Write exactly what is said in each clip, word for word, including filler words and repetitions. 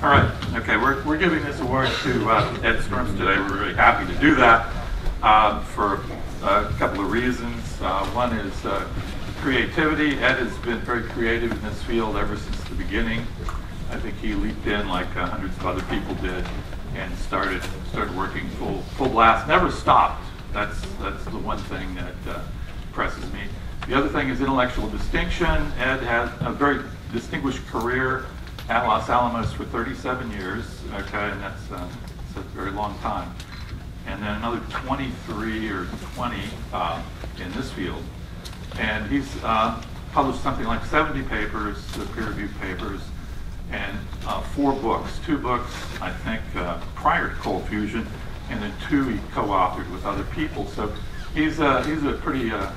All right, okay, we're, we're giving this award to uh, Ed Storms today. We're really happy to do that uh, for a couple of reasons. Uh, one is uh, creativity. Ed has been very creative in this field ever since the beginning. I think he leaped in like uh, hundreds of other people did and started started working full full blast, never stopped. That's, that's the one thing that uh, impresses me. The other thing is intellectual distinction. Ed had a very distinguished career at Los Alamos for thirty-seven years, okay, and that's, uh, that's a very long time. And then another twenty-three or twenty uh, in this field. And he's uh, published something like seventy papers, uh, peer-reviewed papers, and uh, four books. Two books, I think, uh, prior to Cold Fusion, and then two he co-authored with other people. So he's a, he's a pretty uh,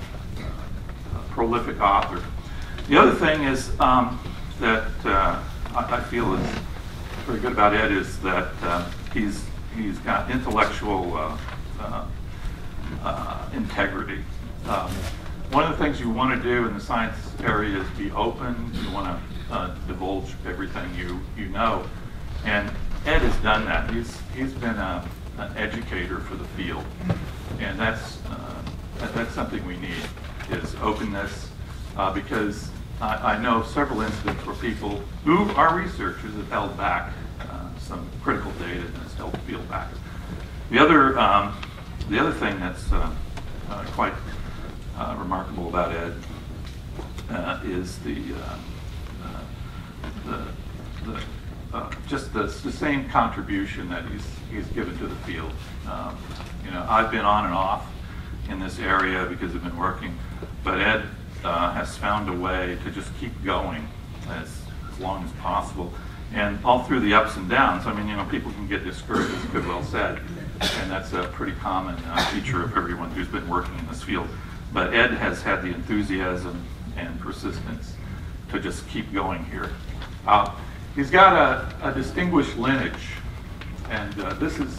prolific author. The other thing is um, that uh, I, I feel is pretty good about Ed is that uh, he's he's got intellectual uh, uh, uh, integrity. Um, one of the things you want to do in the science area is be open. You want to uh, divulge everything you you know, and Ed has done that. He's he's been a an educator for the field, and that's uh, that, that's something we need is openness, uh, because I, I know several incidents where people who are researchers have held back uh, some critical data and has held the field back. The other um, the other thing that's uh, uh, quite uh, remarkable about Ed uh, is the uh, uh, the, the Uh, just the sustained contribution that he's, he's given to the field. Um, you know, I've been on and off in this area because I've been working, but Ed uh, has found a way to just keep going as, as long as possible, and all through the ups and downs. I mean, you know, people can get discouraged, as good well said, and that's a pretty common uh, feature of everyone who's been working in this field. But Ed has had the enthusiasm and persistence to just keep going here. Uh, He's got a, a distinguished lineage, and uh, this is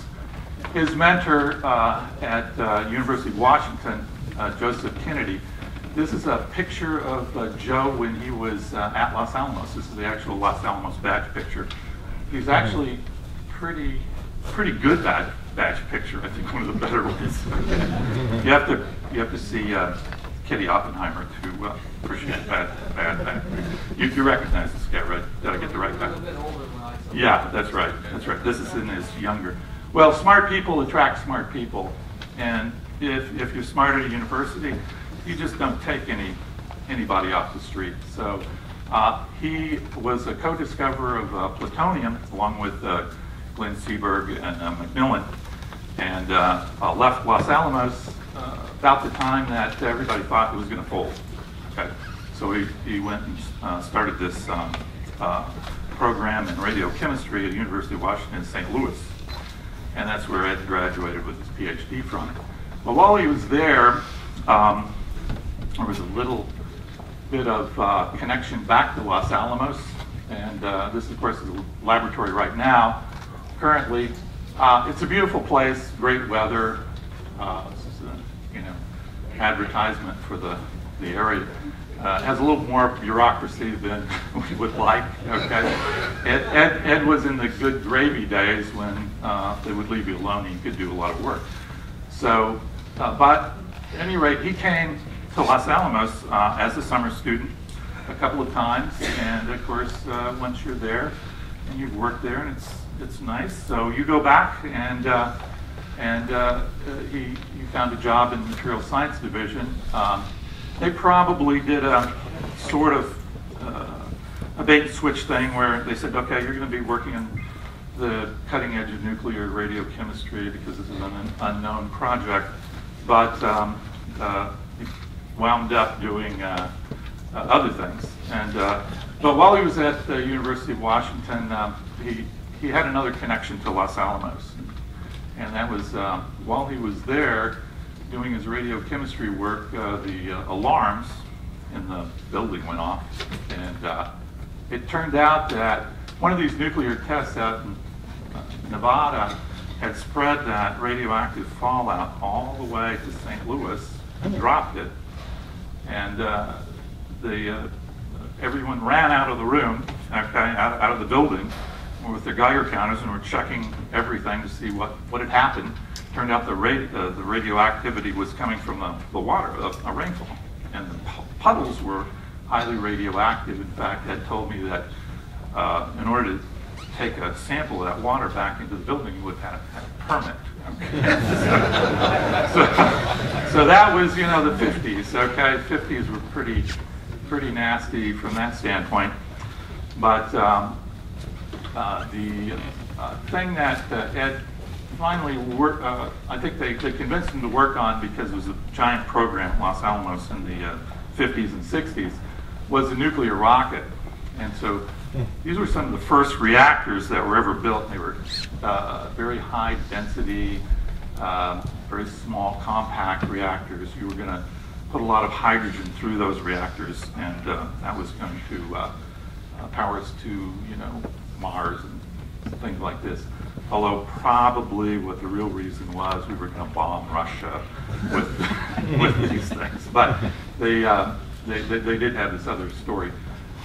his mentor uh, at uh, University of Washington, uh, Joseph Kennedy. This is a picture of uh, Joe when he was uh, at Los Alamos. This is the actual Los Alamos badge picture. He's actually pretty, pretty good badge, badge picture. I think one of the better ones. you have to, you have to see uh, Kitty Oppenheimer to uh, appreciate bad, bad, bad. You, you recognize this guy, right? Did I get the right guy? Yeah, that's right. That's right. This is in his younger. Well, smart people attract smart people, and if if you're smart at a university, you just don't take any anybody off the street. So uh, he was a co-discoverer of uh, plutonium along with uh, Glenn Seaborg and uh, Macmillan, and uh, uh, left Los Alamos. Uh, about the time that everybody thought it was going to fold. Okay. So he, he went and uh, started this um, uh, program in radiochemistry at the University of Washington in Saint Louis. And that's where Ed graduated with his PhD from it. But while he was there, um, there was a little bit of uh, connection back to Los Alamos. And uh, this, of course, is a laboratory right now, currently. Uh, it's a beautiful place, great weather. Uh, advertisement for the, the area. Uh, has a little more bureaucracy than we would like, okay? Ed, Ed, Ed was in the good gravy days when uh, they would leave you alone and you could do a lot of work. So, uh, but at any rate, he came to Los Alamos uh, as a summer student a couple of times, and of course, uh, once you're there and you've worked there and it's, it's nice, so you go back and uh, and uh, he, he found a job in the material science division. Um, they probably did a sort of uh, a bait and switch thing where they said, okay, you're going to be working in the cutting edge of nuclear radiochemistry because this is an unknown project, but um, uh, he wound up doing uh, uh, other things. And, uh, but while he was at the University of Washington, uh, he, he had another connection to Los Alamos. And that was, uh, while he was there doing his radiochemistry work, uh, the uh, alarms in the building went off. And uh, it turned out that one of these nuclear tests out in uh, Nevada had spread that radioactive fallout all the way to Saint Louis and dropped it. And uh, the, uh, everyone ran out of the room, okay, out, out of the building. with the Geiger counters and were checking everything to see what, what had happened. Turned out the, radi uh, the radioactivity was coming from the, the water, the, a rainfall. And the puddles were highly radioactive. In fact, Ed told me that uh, in order to take a sample of that water back into the building, you would have had a permit. Okay. so, so, so that was, you know, the fifties, okay? fifties were pretty, pretty nasty from that standpoint. But um, uh, the uh, thing that uh, Ed finally worked, uh, I think they, they convinced him to work on, because it was a giant program in Los Alamos in the uh, fifties and sixties, was a nuclear rocket. And so these were some of the first reactors that were ever built. They were uh, very high density, uh, very small, compact reactors. You were going to put a lot of hydrogen through those reactors, and uh, that was going to uh, uh, power us to, you know, Mars and things like this. Although probably what the real reason was, we were going to bomb Russia with, with these things. But they, uh, they, they, they did have this other story.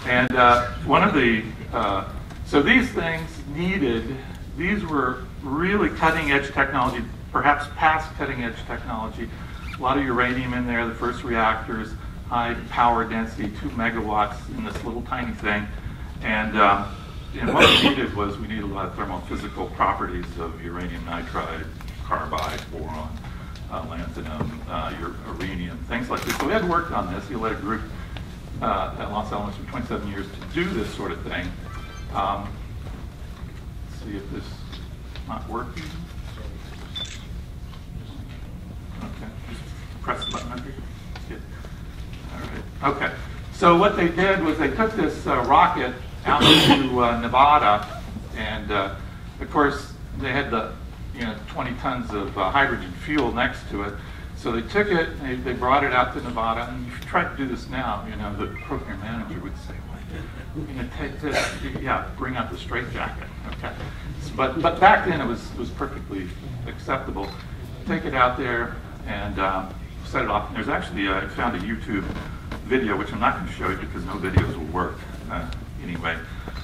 And uh, one of the, uh, so these things needed, these were really cutting edge technology, perhaps past cutting edge technology. A lot of uranium in there, the first reactors, high power density, two megawatts in this little tiny thing. And, uh, and what we needed was, we needed a lot of thermophysical properties of uranium nitride, carbide, boron, uh, lanthanum, uh, uranium, things like this. So we had worked on this. You led a group Uh, at Los Alamos for twenty-seven years to do this sort of thing. Um, let's see if this is not working. Okay, just press the button under here. Good. All right. Okay. So what they did was they took this uh, rocket out to uh, Nevada, and uh, of course they had the you know twenty tons of uh, hydrogen fuel next to it. So they took it, and they, they brought it out to Nevada, and if you tried to do this now, you know, the program manager would say, well, you're going to take this, yeah, bring out the straitjacket, okay. So, but, but back then it was, was perfectly acceptable. Take it out there and um, set it off. And there's actually, uh, I found a YouTube video, which I'm not going to show you because no videos will work uh, anyway.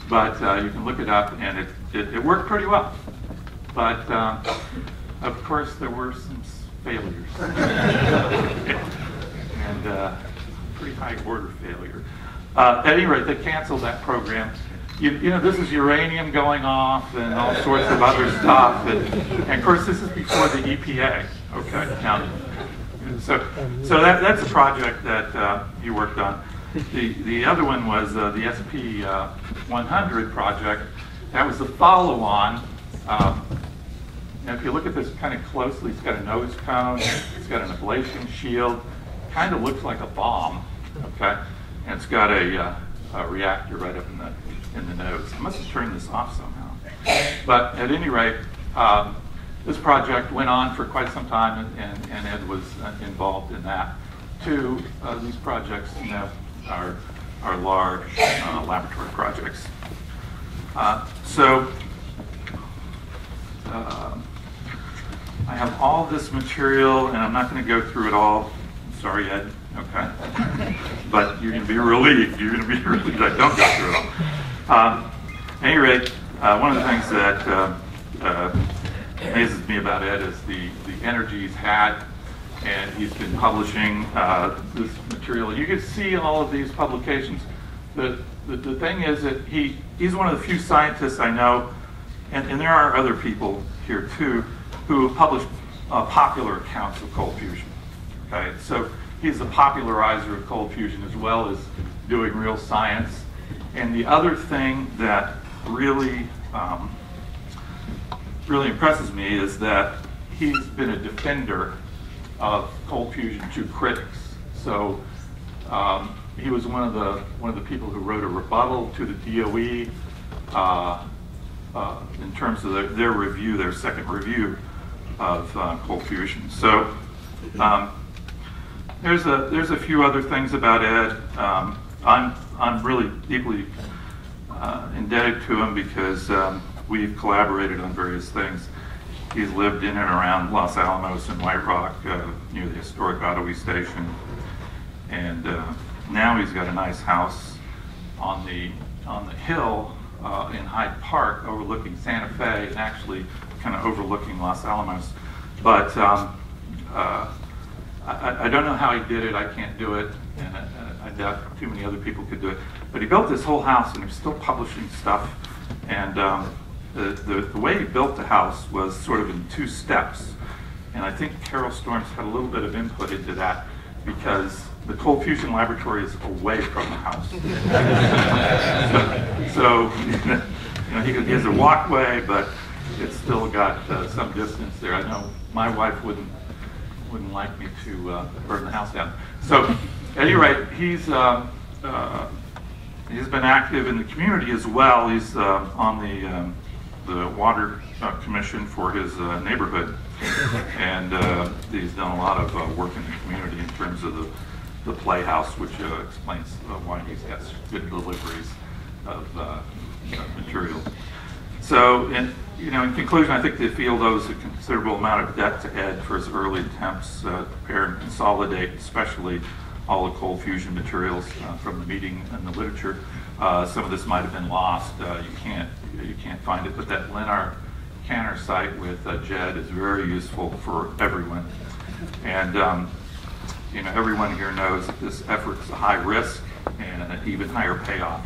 But uh, you can look it up, and it, it, it worked pretty well. But um, of course there were some failures. and uh, pretty high order failure. Uh, at any rate, they canceled that program. You, you know, this is uranium going off and all sorts of other stuff. And, and of course, this is before the E P A. Okay, now, so so that, that's a project that uh, you worked on. The, the other one was uh, the S P one hundred project. That was the follow-on. Um, Now, if you look at this kind of closely, it's got a nose cone, it's got an ablation shield, kind of looks like a bomb, okay? And it's got a, uh, a reactor right up in the, in the nose. I must have turned this off somehow. But at any rate, um, this project went on for quite some time, and, and, and Ed was uh, involved in that too. Uh, these projects, you know, are, are large uh, laboratory projects. Uh, so, uh, I have all this material, and I'm not going to go through it all. I'm sorry, Ed. Okay. But you're going to be relieved. You're going to be relieved I don't go through it all. Um, at any rate, uh, one of the things that uh, uh, amazes me about Ed is the, the energy he's had, and he's been publishing uh, this material. You can see in all of these publications. The, the, the thing is that he, he's one of the few scientists I know, and, and there are other people here too, who published uh, popular accounts of cold fusion. Okay, so he's a popularizer of cold fusion as well as doing real science. And the other thing that really, um, really impresses me is that he's been a defender of cold fusion to critics. So um, he was one of the one of the people who wrote a rebuttal to the D O E uh, uh, in terms of their, their review, their second review of uh, cold fusion. So um, there's a there's a few other things about Ed. Um, I'm I'm really deeply uh, indebted to him because um, we've collaborated on various things. He's lived in and around Los Alamos and White Rock, uh, near the historic Ottawee Station, and uh, now he's got a nice house on the on the hill uh, in Hyde Park overlooking Santa Fe and actually kind of overlooking Los Alamos. But um, uh, I, I don't know how he did it. I can't do it, and I, I doubt too many other people could do it. But he built this whole house, and he's still publishing stuff. And um, the, the, the way he built the house was sort of in two steps. And I think Carol Storms had a little bit of input into that, because the cold fusion laboratory is away from the house. so so you know, he, he has a walkway, but it's still got uh, some distance there. I know my wife wouldn't wouldn't like me to uh, burn the house down. So at any rate, he's uh, uh, he's been active in the community as well. He's uh, on the um, the water uh, commission for his uh, neighborhood. And uh, he's done a lot of uh, work in the community in terms of the, the playhouse, which uh, explains uh, why he's got good deliveries of uh, material. So, in, you know, in conclusion, I think the field owes a considerable amount of debt to Ed for his early attempts uh, to prepare and consolidate, especially all the cold fusion materials uh, from the meeting and the literature. Uh, some of this might have been lost. Uh, you can't you can't find it, but that Lenarkh Canner site with uh, Jed is very useful for everyone. And um, you know, everyone here knows that this effort is a high risk and an even higher payoff.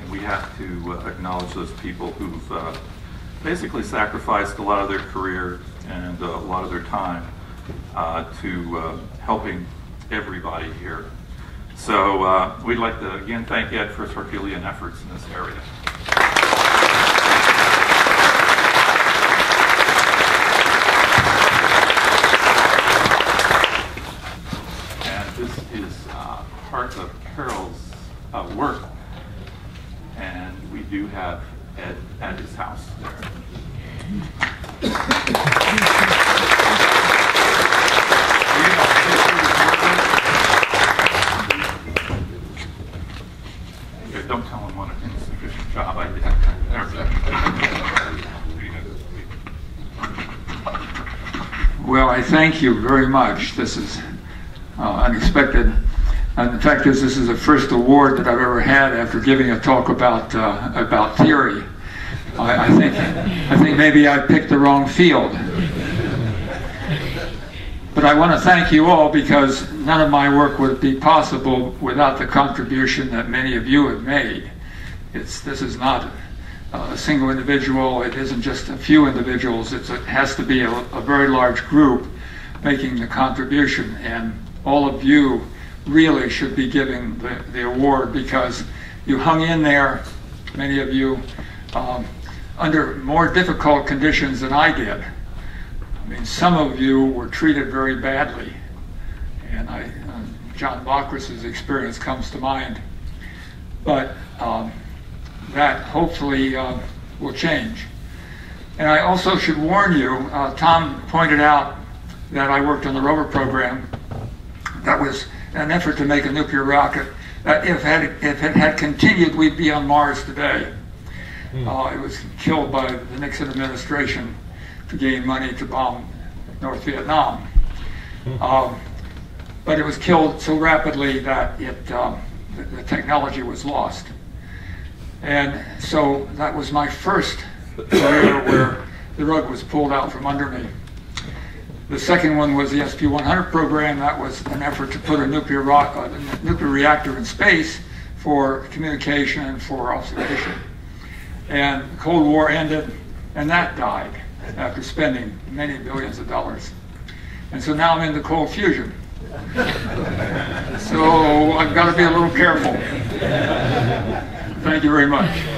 And we have to uh, acknowledge those people who've uh, basically sacrificed a lot of their career and uh, a lot of their time uh, to uh, helping everybody here. So uh, we'd like to again thank Ed for his Herculean efforts in this area. Part of Carol's uh, work, and we do have Ed at his house there. Okay, don't tell him what an insufficient job I did. Well, I thank you very much. This is uh, unexpected. And the fact is, this is the first award that I've ever had after giving a talk about uh, about theory. I, I think I think maybe I picked the wrong field. But I want to thank you all, because none of my work would be possible without the contribution that many of you have made. It's this is not a single individual. It isn't just a few individuals. It's a, it has to be a, a very large group making the contribution, and all of you really should be giving the, the award, because you hung in there, many of you, um, under more difficult conditions than I did. I mean, some of you were treated very badly, and I, uh, John Bacris' experience comes to mind. But um, that hopefully uh, will change. And I also should warn you, uh, Tom pointed out that I worked on the rover program. That was an effort to make a nuclear rocket. Uh, if, had, if it had continued, we'd be on Mars today. Uh, it was killed by the Nixon administration to gain money to bomb North Vietnam. Um, but it was killed so rapidly that it, um, the, the technology was lost. And so that was my first area where the rug was pulled out from under me. The second one was the S P one hundred program. That was an effort to put a nuclear, rock, a nuclear reactor in space for communication and for observation. And the Cold War ended, and that died after spending many billions of dollars. And so now I'm into cold fusion. So I've got to be a little careful. Thank you very much.